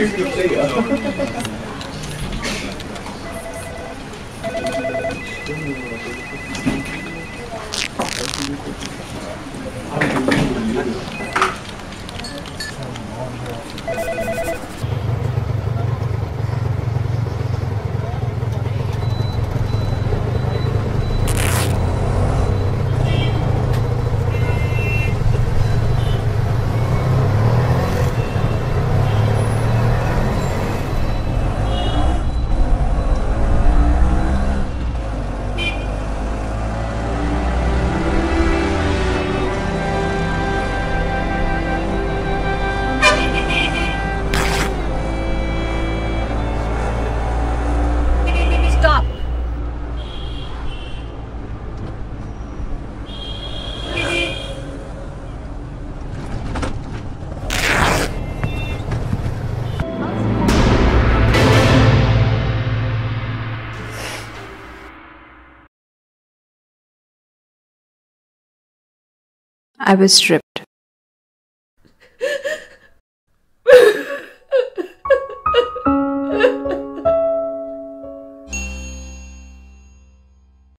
2 weeks later. I was stripped.